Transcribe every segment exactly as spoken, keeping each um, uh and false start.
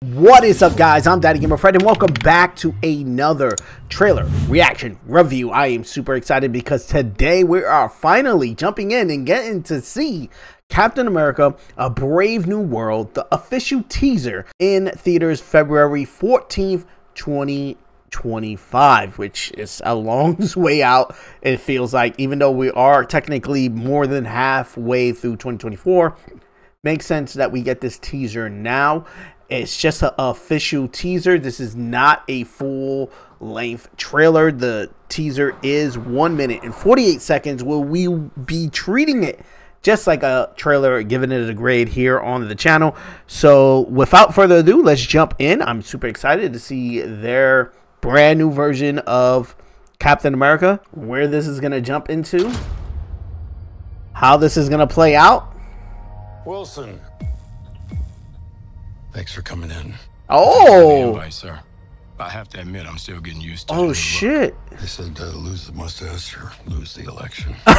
What is up, guys? I'm Daddy Gamer Fred, and welcome back to another trailer reaction review. I am super excited because today we are finally jumping in and getting to see Captain America: A Brave New World, the official teaser, in theaters February fourteenth, twenty twenty-five, which is a long way out. It feels like, even though we are technically more than halfway through twenty twenty-four, makes sense that we get this teaser now. It's just an official teaser. This is not a full-length trailer. The teaser is one minute and forty-eight seconds. Will we be treating it just like a trailer, giving it a grade here on the channel? So without further ado, let's jump in. I'm super excited to see their brand new version of Captain America, where this is going to jump into, how this is going to play out. Wilson, thanks for coming in. Oh! Invite, sir. I have to admit, I'm still getting used to it. Oh, shit. They said uh, lose the mustache or lose the election. You and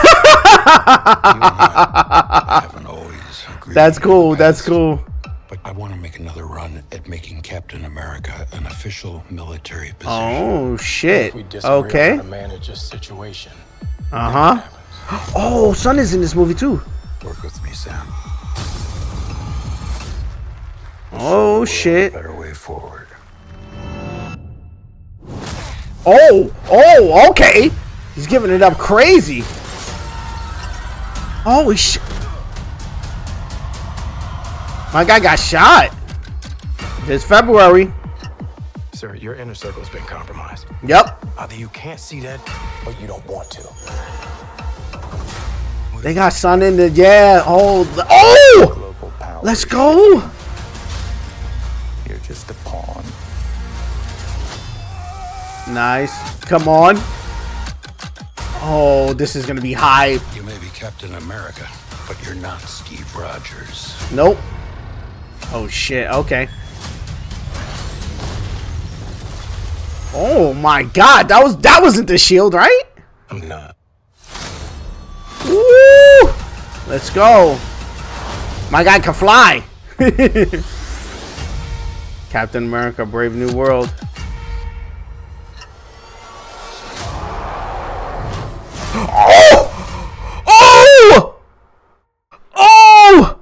I haven't always agreed. That's cool. That's cool. But I want to make another run at making Captain America an official military position. Oh, shit. If we disagree, okay. How to manage a situation. Uh huh. Oh, Son is in this movie too. Work with me, Sam. Oh shit. Better way forward. Oh, oh, okay. He's giving it up crazy. Holy shit. My guy got shot. It's February. Sir, your inner circle has been compromised. Yep. Either you can't see that, but you don't want to. They got Son in the, yeah. Oh, oh! Let's go. You're just a pawn. Nice. Come on. Oh, this is going to be high. You may be Captain America, but you're not Steve Rogers. Nope. Oh, shit. Okay. Oh, my God. That was, that wasn't the shield, right? I'm not. Woo! Let's go. My guy can fly. Captain America: Brave New World. Oh! Oh! Oh!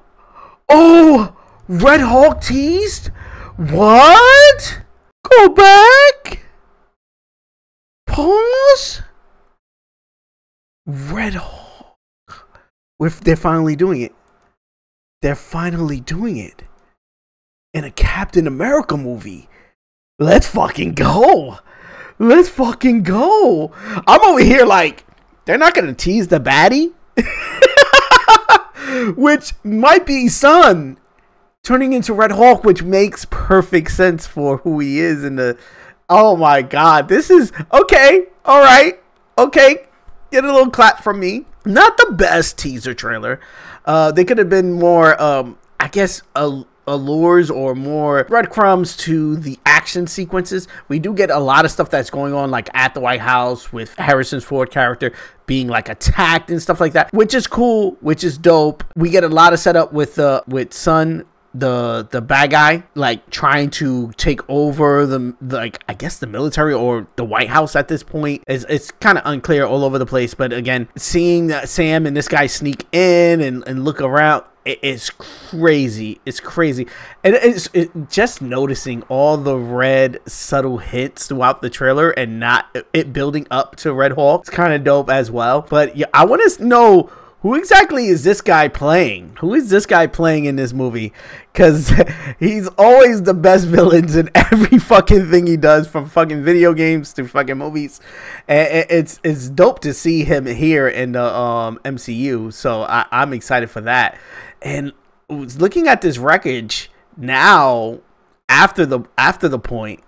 Oh! Red Hulk teased? What? Go back? Pause? Red Hulk. If they're finally doing it. They're finally doing it. In a Captain America movie. Let's fucking go. Let's fucking go. I'm over here like, they're not going to tease the baddie. Which might be Son turning into Red Hulk, which makes perfect sense for who he is in the... Oh my God. This is... Okay. All right. Okay. Get a little clap from me. Not the best teaser trailer. Uh, they could have been more, um, I guess... a. allures or more breadcrumbs to the action sequences. We do get a lot of stuff that's going on, like at the White House with Harrison Ford character being like attacked and stuff like that, which is cool, which is dope. We get a lot of setup with uh with Son, the the bad guy, like trying to take over the, the like I guess the military or the White House at this point. It's, it's kind of unclear, all over the place. But again, seeing that Sam and this guy sneak in and, and look around, it's crazy. It's crazy. And it's it, just noticing all the red subtle hints throughout the trailer and not it building up to Red Hulk. It's kind of dope as well. But yeah, I want to know, who exactly is this guy playing? Who is this guy playing in this movie? Because he's always the best villains in every fucking thing he does, from fucking video games to fucking movies. And it's it's dope to see him here in the um, M C U. So I, I'm excited for that. And looking at this wreckage now, after the after the point,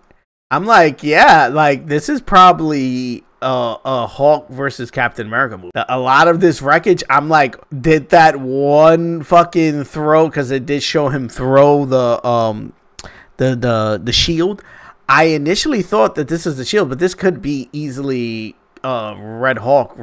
I'm like, yeah, like this is probably Uh, a Hulk versus Captain America movie. A lot of this wreckage, I'm like, did that one fucking throw, because it did show him throw the um the the the shield. I initially thought that this is the shield, but this could be easily uh Red Hulk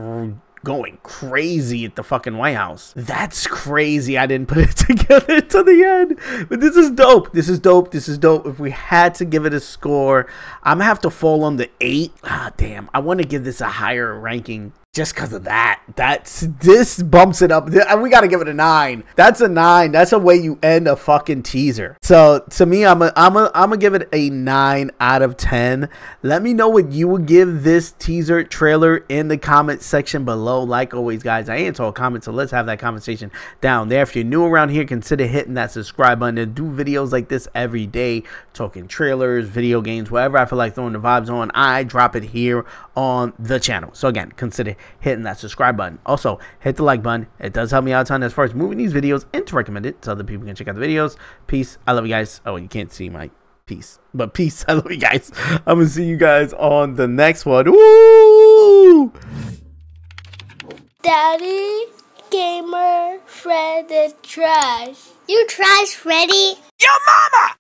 going crazy at the fucking White House. That's crazy. I didn't put it together to the end. But this is dope. This is dope. This is dope. If we had to give it a score, I'm gonna have to fall on the eight. Ah, damn. I want to give this a higher ranking. Just because of that, that's, this bumps it up. We got to give it a nine. That's a nine. That's a way you end a fucking teaser. So to me, I'm a, I'm a, I'm gonna give it a nine out of ten. Let me know what you would give this teaser trailer in the comment section below. Like always, guys, I answer all comments, so let's have that conversation down there. If you're new around here, consider hitting that subscribe button. I do videos like this every day, talking trailers, video games, whatever I feel like throwing the vibes on. I drop it here on the channel. So again, consider hitting that subscribe button. Also hit the like button. It does help me out a ton as far as moving these videos and to recommend it so other people can check out the videos. Peace. I love you guys. Oh, you can't see my peace, but peace. I love you guys. I'm gonna see you guys on the next one. Woo! Daddy Gamer Fred is trash. You trash, Freddy. Yo mama.